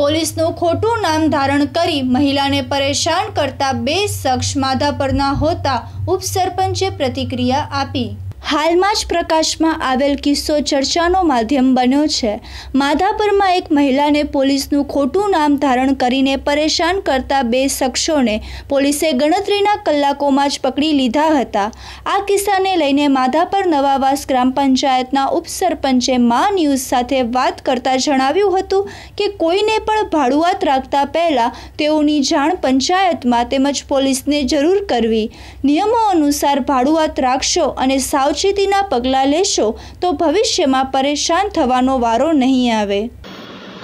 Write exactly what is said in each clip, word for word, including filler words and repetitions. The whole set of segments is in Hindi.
પોલીસનું ખોટું નામ ધારણ કરી મહિલાને પરેશાન કરતા બે શખ્સ માધાપરના હોતા ઉપસરપંચે પ્રતિક્રિયા આપી। हालमां ज प्रकाशमां आवेल किस्सो चर्चानो माध्यम बन्यो छे। माधापरमां एक महिलाने पोलीसनुं खोटुं नाम धारण करीने परेशान करता बे शख्सोने पोलीसे गणतरीना कलाकोमां ज पकड़ी लीधा हता। आ किस्साने लईने माधापर नवावास ग्राम पंचायतना उपसरपंचे मा न्यूज साथे वात करता जणाव्युं हतुं के कोईने पण भाडुआत राखता पहेला तेओनी जाण पंचायतमां तेमज पोलीसने जरूर करवी। नियमो अनुसार भाडुआत राखशो अने साव सावचेतीना पगला लेशो तो भविष्य में परेशान थवानो वारो नहीं आवे।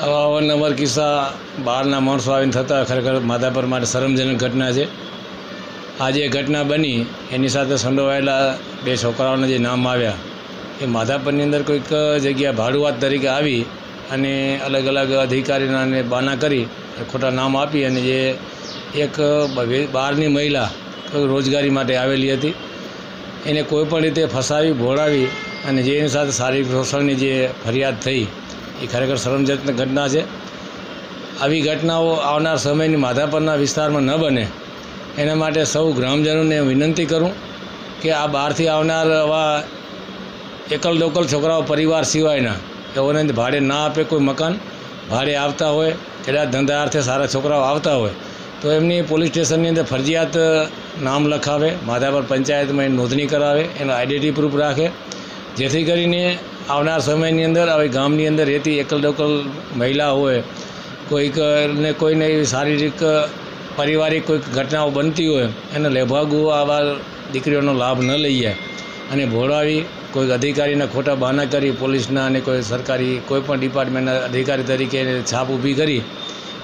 अवारनवार किस्सा बहारना माणसो आवीने थता खरेखर माधापर माटे शरमजनक घटना है। आज ये घटना बनी एनी साथे संडोवायेला बे छोकराओना जे नाम आव्या ए माधापरनी अंदर कोईक जग्या भाडुआत तरीके आवी अने अलग अलग अधिकारीना ने बाना करी खोटा नाम आपी अने जे एक बहारनी महिला रोजगारी माटे आवेली हती एने कोईपण रीते फसावी भोळावी अने जेनी साथे शारीरिक शोषणनी जे फरियाद थई ए खरेखर शरमजनक घटना छे। आवी घटनाओ आवनार समयनी माधापरना विस्तारमां न बने एना माटे सौ ग्रामजनोने विनंती करूं के आ बहारथी आवनार आवा एकल दोकल छोकराओ परिवार सिवायना एओने भाड़े न आपे। कोई मकान भाड़े आवता होय कदाच धंधा अर्थे सारा छोकराओ आवता होय तो एमनी पोलीस स्टेशननी अंदर फरजियात नाम लखावे, माधापर पंचायत में नोंधणी करावे, एना आइडेंटिटी प्रूफ राखे जेथी करीने आवनार समयनी अंदर आवी गामनी अंदर रहती एकल दोकल महिला होय कोईक ने कोईने शारीरिक पारिवारिक कोई घटनाओं बनती होय एने लेभागु आवा दीकरीओनो लाभ न लई जाय अने भोळावी कोई अधिकारीना खोटा बहाना करी पोलीसना अने कोई सरकारी कोईपण डिपार्टमेंटना अधिकारी तरीके छाप ऊभी करी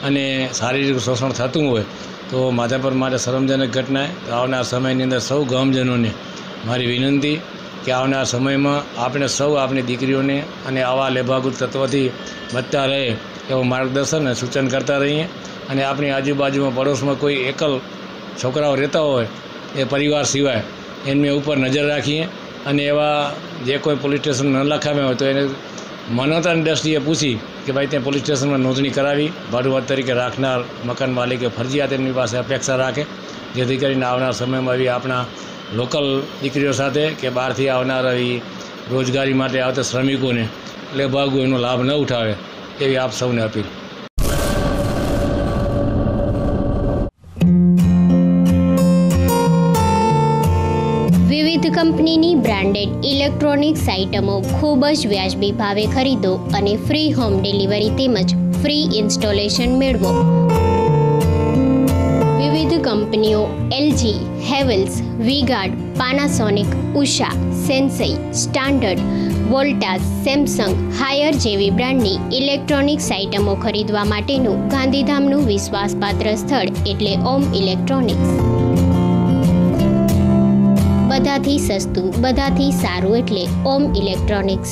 अने शारीरिक शोषण थतुं होय तो माधापर माटे शरमजनक घटना है। तो आवनार समयनी अंदर सौ गामजनोने मारी विनंती कि आवनार समय में आपणे सौ आपणी दीकरीओने अने आवा लेभागु तत्वथी बचता रहे एवं मार्गदर्शन अने सूचन करता रहीए अने आपणी आजूबाजू में पड़ोस में कोई एकल छोकराओ रहता होय ए परिवार सिवाय एमने उपर नजर राखीए अने एवा जे कोई पोलीस स्टेशन न लखाव्या होय तो एने मानवतानी दृष्टिए पूछी कि भाई ते पोलीस स्टेशन में नोंधणी करावी। भाडुआत तरीके राखनार मकान मालिके फरजियात एमनी पासे अपेक्षा राखे जेथी करीने आवनार समय में आपणा लोकल दीकरीओ साथे के बहारथी आवनार आवी रोजगारी माटे आवता श्रमिकोने लेभागु एनो लाभ न उठावे एवी आप सौने अपील। कंपनीनी ब्रांडेड इलेक्ट्रॉनिक्स आइटमों खूबज व्याजबी भावे खरीदो अने फ्री होम डिलीवरी तेमज फ्री इंस्टॉलेशन मेळवो। विविध कंपनीओ LG, Havells, V Guard, Panasonic, Usha, Sansui, Standard, Voltas, Samsung, Haier जेवी ब्रांडनी इलेक्ट्रॉनिक्स आइटमों खरीदवा माटेनु गांधीधामनु विश्वासपात्र स्थळ एटले ओम इलेक्ट्रॉनिक्स। बधाथी सस्तु बधाथी सारू एटले Om electronics.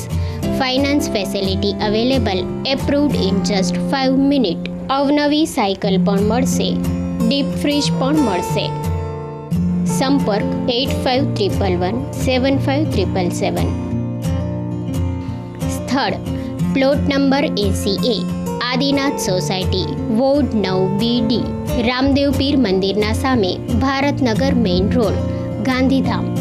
Finance facility available, approved in just five minute. अवनवी साइकल पण मळशे, डीप फ्रीज पण मळशे। संपर्क eight five triple one seven five triple seven. स्थळ प्लॉट नंबर एसी ए, आदिनाथ सोसायटी, वोर्ड नौ बी डी, रामदेवपीर मंदिरना सामे, भारतनगर मेन रोड, गांधीधाम।